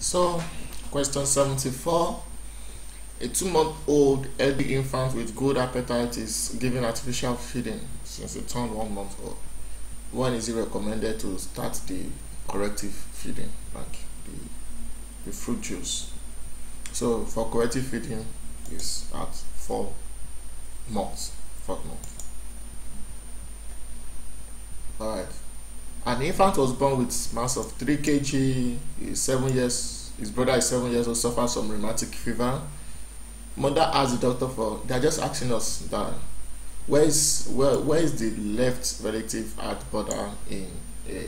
So, question 74. A 2-month-old healthy infant with good appetite is given artificial feeding since they turned 1 month old. When is it recommended to start the corrective feeding, like the fruit juice? So for corrective feeding is at 4 months. 4 months. Alright. An infant was born with mass of 3 kg, is 7 years, his brother is 7 years old, suffers from rheumatic fever. Mother asked the doctor for, they're just asking us that where is the left relative heart border in a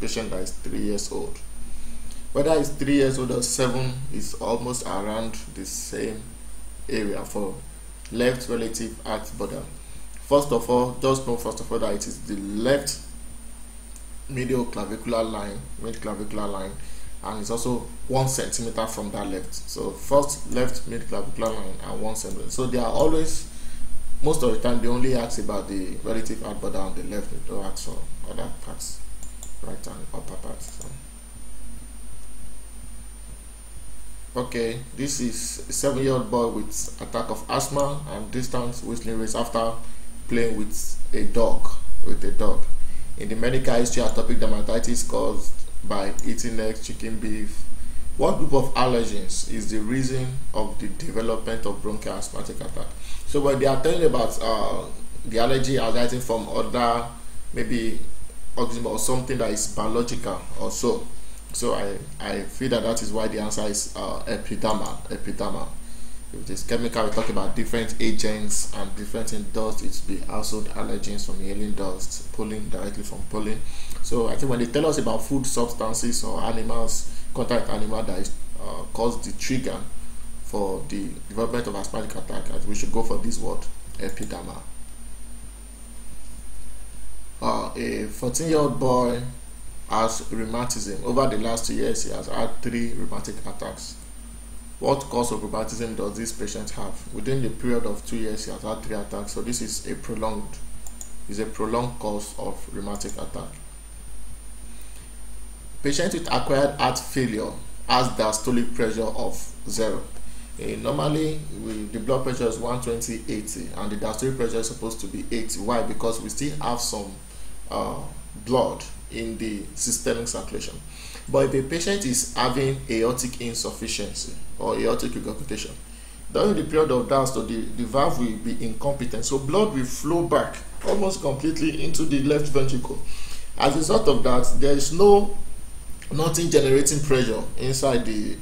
patient that is 3 years old? Whether it's 3 years old or seven is almost around the same area for left relative heart border. First of all, just know first of all that it is the left medial clavicular line, mid clavicular line, and it's also 1 centimeter from that left. So first left mid clavicular line and 1 centimeter. So they are always, most of the time, they only ask about the relative heart border on the left, they don't ask for other parts, right and upper parts. So. Okay, this is a 7-year-old boy with attack of asthma and distance whistling race after playing with a dog. In the medical history, atopic dermatitis caused by eating eggs, chicken, beef. What group of allergens is the reason of the development of bronchial asthmatic attack? So when they are telling about the allergy arising from other, maybe organism or something that is biological or so. So I feel that is why the answer is epidermal. If it is chemical, we talk about different agents and different in dust. It will be household allergens from inhaling dust, pollen directly from pollen. So I think when they tell us about food substances or animals, contact animal that is caused the trigger for the development of asthmatic attack, we should go for this word, epidermal. A 14-year-old boy has rheumatism. Over the last 2 years, he has had 3 rheumatic attacks. What cause of rheumatism does this patient have? Within the period of 2 years, he has had 3 attacks. So this is a prolonged cause of rheumatic attack. Patient with acquired heart failure has diastolic pressure of 0. Normally, the blood pressure is 120/80, and the diastolic pressure is supposed to be 80. Why? Because we still have some blood in the systemic circulation. But if a patient is having aortic insufficiency or aortic regurgitation, during the period of diastole, the valve will be incompetent, so blood will flow back almost completely into the left ventricle. As a result of that, there is nothing generating pressure inside the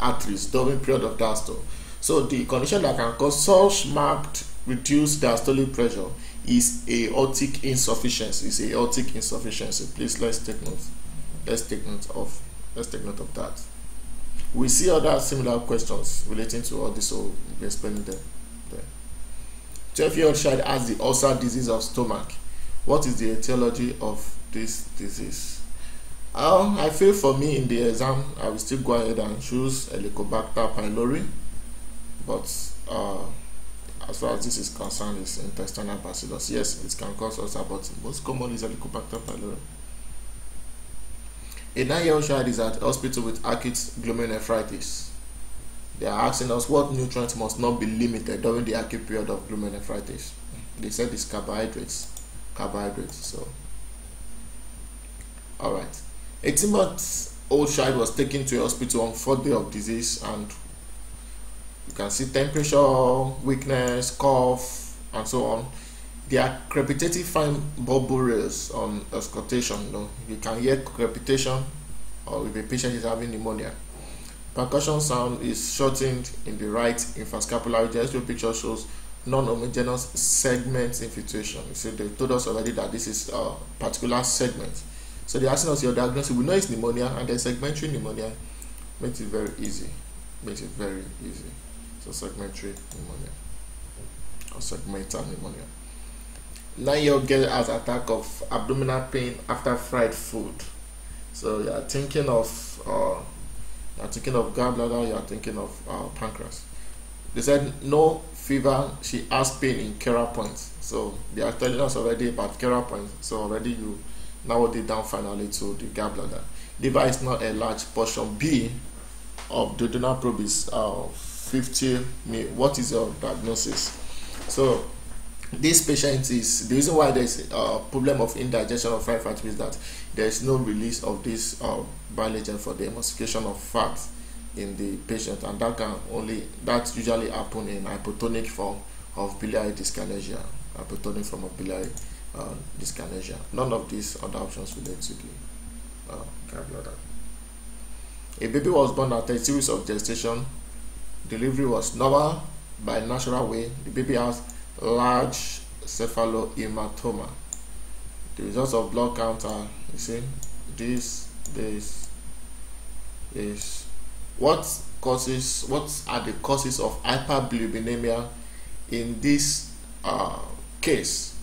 arteries during period of diastole. So the condition that can cause such marked reduced diastolic pressure is aortic insufficiency. Please let's take note of that. We see other similar questions relating to all this, so we'll be explaining them. 12-year-old child has the ulcer disease of stomach. What is the etiology of this disease? I feel for me in the exam, I will still go ahead and choose Helicobacter pylori, but as far as this is concerned, it's intestinal bacillus. Yes, it can cause ulcer, but most common is Helicobacter pylori. A 9-year-old child is at hospital with acute glomerulonephritis. They are asking us what nutrients must not be limited during the acute period of glomerulonephritis. They said it's carbohydrates. So, all right. A 18-month-old child was taken to a hospital on 4th day of disease, and you can see temperature, weakness, cough, and so on. There are crepitative fine bulbures on auscultation. You can hear crepitation, or if a patient is having pneumonia. Percussion sound is shortened in the right infrascapulary. The X-ray picture shows non-homogeneous segment infiltration. So they told us already that this is a particular segment. So they're asking us your diagnosis. We know it's pneumonia, and the segmentary pneumonia makes it very easy. So segmentary pneumonia or segmental pneumonia. 9-year-old girl has attack of abdominal pain after fried food. So you are thinking of gallbladder, you are thinking of pancreas. They said no fever, she has pain in Kera points. So they are telling us already about Kera points. So already you narrowed it down finally to the gallbladder. Liver is not a large portion. B, of duodenal probe is 50 ml. What is your diagnosis? So this patient is, the reason why there is a problem of indigestion of fat is that there is no release of this bile agent for the emulsification of fat in the patient, and that can only, that usually happen in hypotonic form of biliary dyskinesia, hypotonic form of biliary dyskinesia. None of these other options relate to the gallbladder. A baby was born at 30 weeks of gestation. Delivery was normal by natural way. The baby has large cephalohematoma. The results of blood count are, you see, this is what causes, what are the causes of hyperbilirubinemia in this case.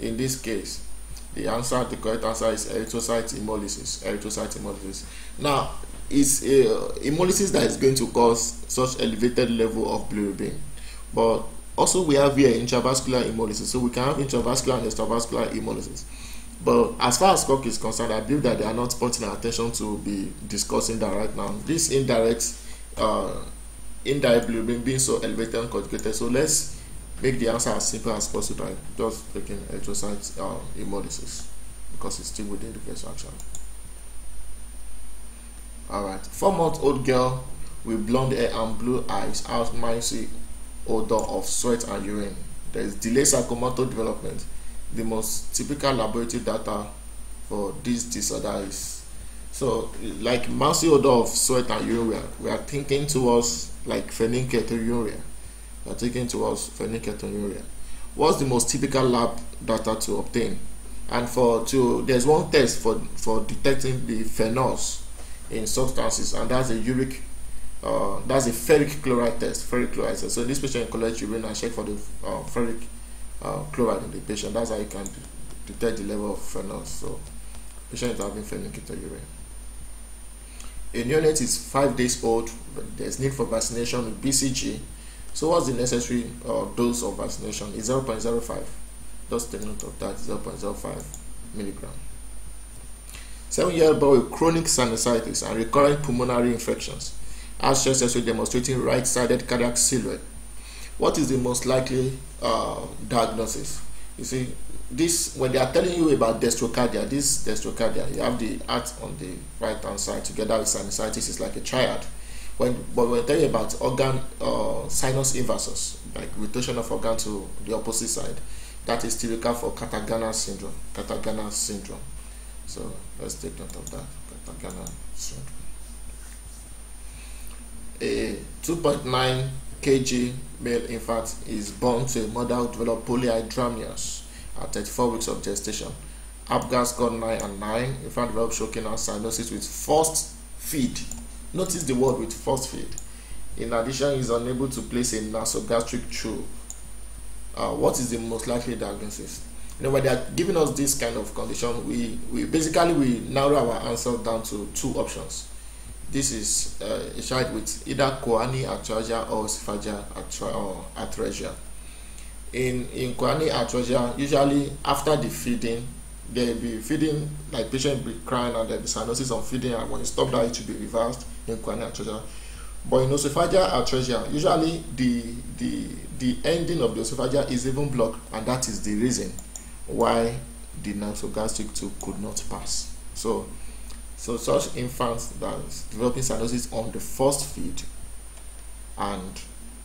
In this case, the answer, the correct answer is erythrocyte hemolysis. Erythrocyte hemolysis. Now, it's a hemolysis that is going to cause such elevated level of bilirubin, but also we have here intravascular hemolysis, so we can have intravascular and extravascular hemolysis. But as far as COC is concerned, I believe that they are not putting attention to be discussing that right now. This indirect bilirubin being so elevated and conjugated, so let's make the answer as simple as possible by just taking erythrocyte hemolysis, because it's still within the best action. Alright, 4-month-old girl with blonde hair and blue eyes has minusy odor of sweat and urine. There is delayed psychomotor development. The most typical laboratory data for this disorder is, so like minusy odor of sweat and urine, we are thinking towards like phenylketonuria. We are thinking towards phenylketonuria. What's the most typical lab data to obtain? And there's one test for detecting the phenols in substances, and that's a uric, that's a ferric chloride test. Ferric chloride test. So this patient collects urine and check for the ferric chloride in the patient. That's how you can detect the level of phenols. So patient is having phenylketonuria. A neonate is 5 days old. But there's need for vaccination with BCG. So what's the necessary dose of vaccination? Is 0.05. Just take note of that. 0.05 mg. 7-year-old boy with chronic sinusitis and recurrent pulmonary infections has chest X-ray demonstrating right-sided cardiac silhouette. What is the most likely diagnosis? You see, this, when they are telling you about dextrocardia, this dextrocardia, you have the heart on the right-hand side together with sinusitis, is like a triad. But when telling you about organ sinus inversus, like rotation of organ to the opposite side, that is typical for Kartagener syndrome. Kartagener syndrome. So let's take note of that. Kartagener syndrome. A 2.9 kg male infant is born to a mother who developed polyhydramnios at 34 weeks of gestation. Apgar scored 9 and 9. Infant developed choking and cyanosis with forced feed. Notice the word with forced feed. In addition, he is unable to place a nasogastric tube. What is the most likely diagnosis? You know, when they are giving us this kind of condition, we basically narrow our answer down to two options. This is a child with either choanal atresia or esophageal atresia. In choanal atresia, usually after the feeding, they'll be feeding, like patient will be crying and there'll be cyanosis on feeding, and when you stop that, it should be reversed in choanal atresia. But in esophageal atresia, usually the ending of the esophagus is even blocked, and that is the reason why the nasogastric tube could not pass. So such infants that is developing cyanosis on the first feed, and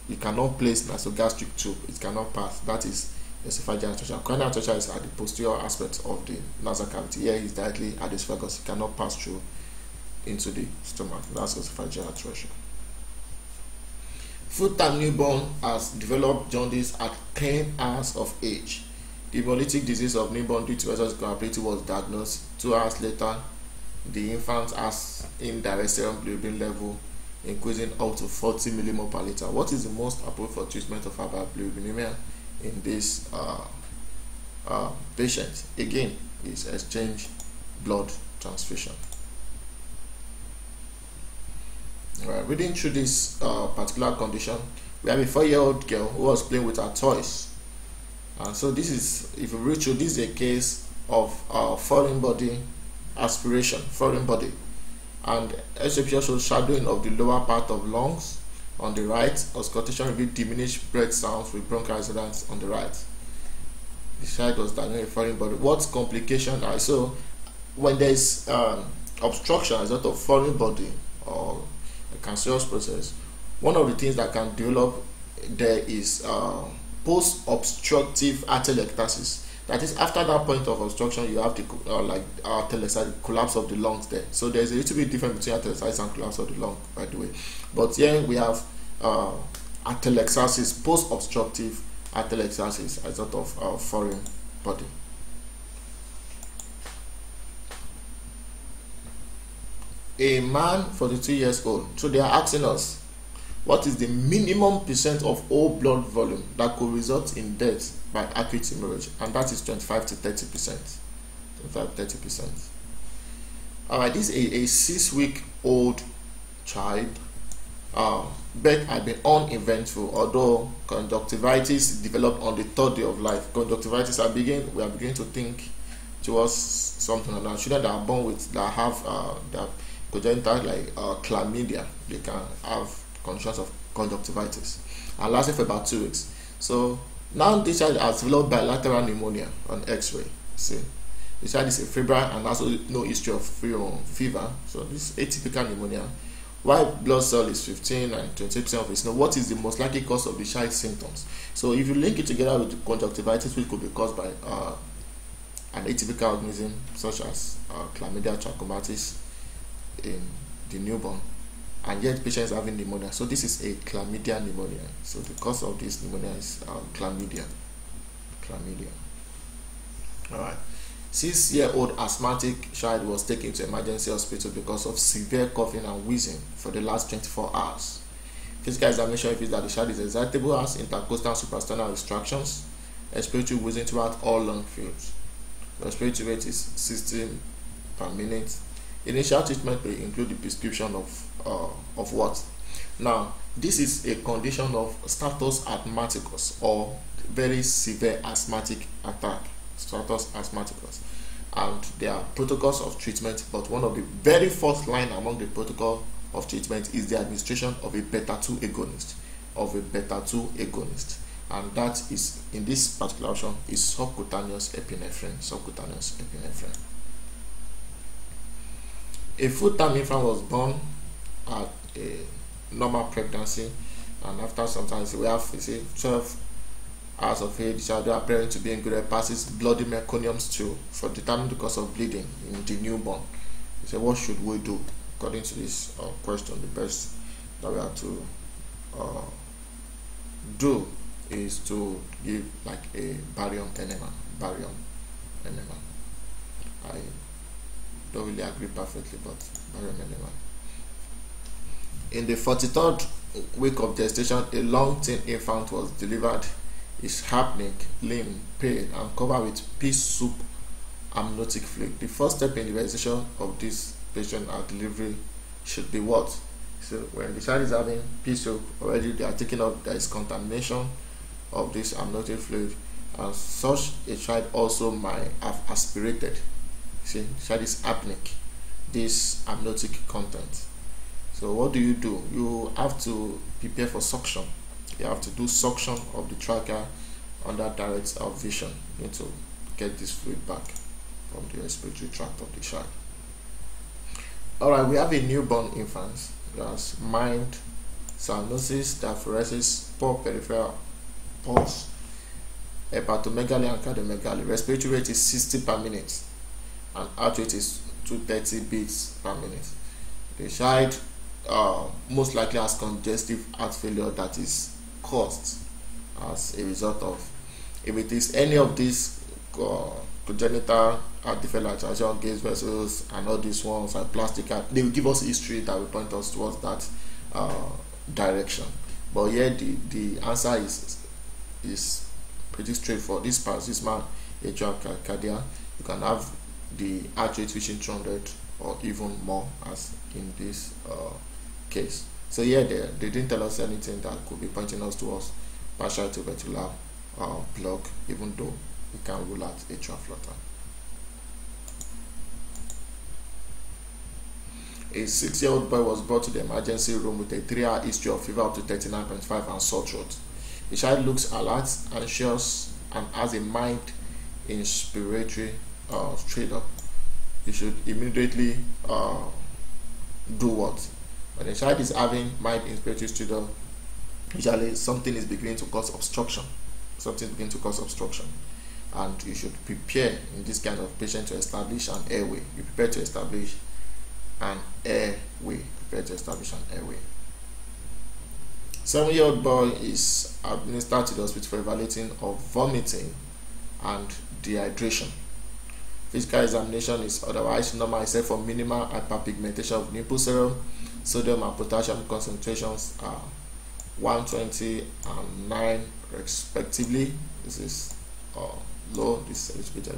you cannot place nasogastric tube, it cannot pass. That is esophageal atresia. Choanal atresia is at the posterior aspect of the nasal cavity. Here is directly at the esophagus, it cannot pass through into the stomach. That's esophageal atresia. Full-time newborn has developed jaundice at 10 hours of age. The hemolytic disease of newborn due to esophageal ability was diagnosed. 2 hours later, the infant has indirect serum bilirubin level increasing up to 40 millimole per liter. What is the most appropriate for treatment of hyperbilirubinemia in this patient? Again, is exchange blood transfusion. Right, reading through this particular condition, we have a 4-year-old girl who was playing with her toys. And so this is, if you read through, this is a case of foreign body aspiration, foreign body and esophageal shadowing of the lower part of lungs on the right. Auscultation revealed diminished breath sounds with bronchial resonance on the right. The side was diagnosed referring body. What complications are so when there is obstruction as out of foreign body or a cancerous process? One of the things that can develop there is post-obstructive atelectasis. That is, after that point of obstruction, you have the collapse of the lungs there. So there's a little bit different between atelectasis and collapse of the lung, by the way. But here we have atelectasis, post-obstructive atelectasis as out of foreign body. A man, 42 years old. So they are asking us, what is the minimum percent of all blood volume that could result in death by acute hemorrhage? And that is 25 to 30%. 25 to 30%. Alright, this is a 6-week-old child. Birth had been uneventful, although conjunctivitis developed on the 3rd day of life. Conjunctivitis we are beginning to think towards something like that. Children that are born with that congenital chlamydia, they can have conditions of conjunctivitis and lasted for about 2 weeks. So now this child has developed bilateral pneumonia on X-ray. See, this child is a febrile and also no history of fever. So this atypical pneumonia. White blood cell is 15 and 20% of it. Now, what is the most likely cause of the child's symptoms? So if you link it together with conjunctivitis, which could be caused by an atypical organism such as chlamydia trachomatis in the newborn, and yet patients having pneumonia. So this is a chlamydia pneumonia. So the cause of this pneumonia is chlamydia. All right. 6-year-old asthmatic child was taken to emergency hospital because of severe coughing and wheezing for the last 24 hours. Physical examination reveals that the child is excitable, has intercostal and suprasternal restrictions, respiratory wheezing throughout all lung fields. Respiratory rate is 16 per minute. Initial treatment may include the prescription of what? Now, this is a condition of status asthmaticus or very severe asthmatic attack, status asthmaticus. And there are protocols of treatment, but one of the very first line among the protocol of treatment is the administration of a beta-2 agonist, and that is, in this particular option, is subcutaneous epinephrine, A full-time infant was born at a normal pregnancy, and after sometimes we have 12 hours of age, the child appearing to be in greater passes bloody meconiums too for determining the cause of bleeding in the newborn. So what should we do? According to this question, the best that we have to do is to give a barium enema. I don't really agree perfectly, but barium enema. In the 43rd week of gestation, a long thin infant was delivered. His hapnic, limp, pale, and covered with pea soup amniotic fluid. The first step in the realization of this patient at delivery should be what? So when the child is having pea soup, already they are taking up there is contamination of this amniotic fluid, and such a child also might have aspirated. See, the child is apneic, this amniotic content. So what do? You have to prepare for suction. You have to do suction of the trachea under direct vision. You need to get this fluid back from the respiratory tract of the child. Alright, we have a newborn infant. There's mild cyanosis, diaphoresis, poor peripheral pulse, hepatomegaly and cardiomegaly. Respiratory rate is 60 per minute and heart rate is 230 beats per minute. The child most likely has congestive heart failure that is caused as a result of, if it is any of these congenital artificial atresia, gas vessels and all these ones and plastic, they will give us history that will point us towards that direction. But here the answer is pretty straightforward. This paroxysmal atrial cardia, you can have the heart rate reaching 200 or even more as in this case. So yeah, they didn't tell us anything that could be pointing us towards partial tubercular block, even though we can rule out atrial flutter. A 6-year-old boy was brought to the emergency room with a 3-hour history of fever up to 39.5 and sore throat. The child looks alert, anxious, and has a mild inspiratory trailer. You should immediately do what? When a child is having mild inspiratory trailer, usually something is beginning to cause obstruction. Something is beginning to cause obstruction. And you should prepare in this kind of patient to establish an airway. You prepare to establish an airway. Prepare to establish an airway. 7-year-old boy is administered to the hospital for evaluating of vomiting and dehydration. Physical examination is otherwise normal except for minimal hyperpigmentation of nipple serum. Sodium and potassium concentrations are 120 and 9 respectively. This is low. This is better.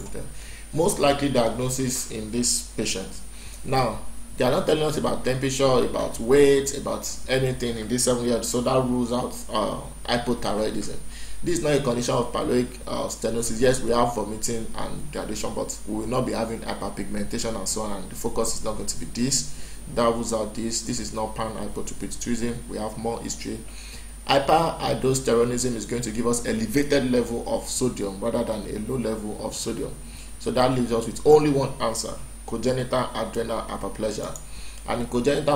Most likely diagnosis in this patient. Now, they are not telling us about temperature, about weight, about anything in this 7-year-old, so that rules out hypothyroidism. This is not a condition of pyloric stenosis. Yes, we have vomiting and dehydration, but we will not be having hyperpigmentation and so on, and the focus is not going to be this. That rules out this. This is not pan-hypothyroidism. We have more history. Hyperaldosteronism is going to give us elevated level of sodium rather than a low level of sodium. So that leaves us with only one answer: congenital adrenal hyperplasia. And in congenital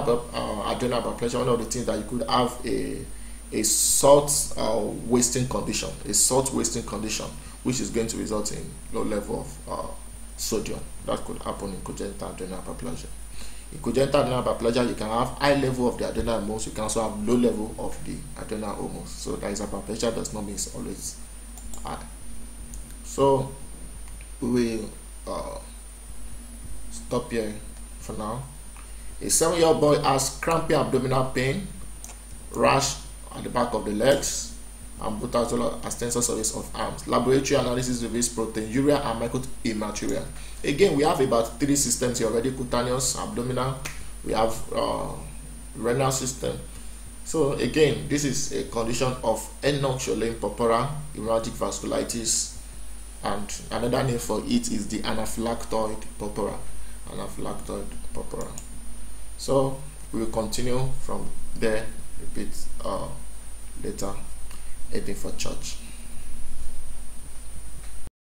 adrenal hyperplasia, one of the things that you could have a salt wasting condition, which is going to result in low level of sodium. That could happen in congenital adrenal hyperplasia. In congenital adrenal hyperplasia, you can have high level of the adrenal hormones, you can also have low level of the adrenal hormones. So that is hyperplasia does not mean it's always high. So we will stop here for now. A 7-year-old boy has crampy abdominal pain, rash at the back of the legs, and both as well as tensor surface of arms. Laboratory analysis reveals proteinuria and microhematuria. Again, we have about 3 systems here already: cutaneous, abdominal, we have renal system. So again, this is a condition of enoxolane purpura, hemorrhagic vasculitis, and another name for it is the anaphylactoid purpura. So we will continue from there a bit later. Heading for church.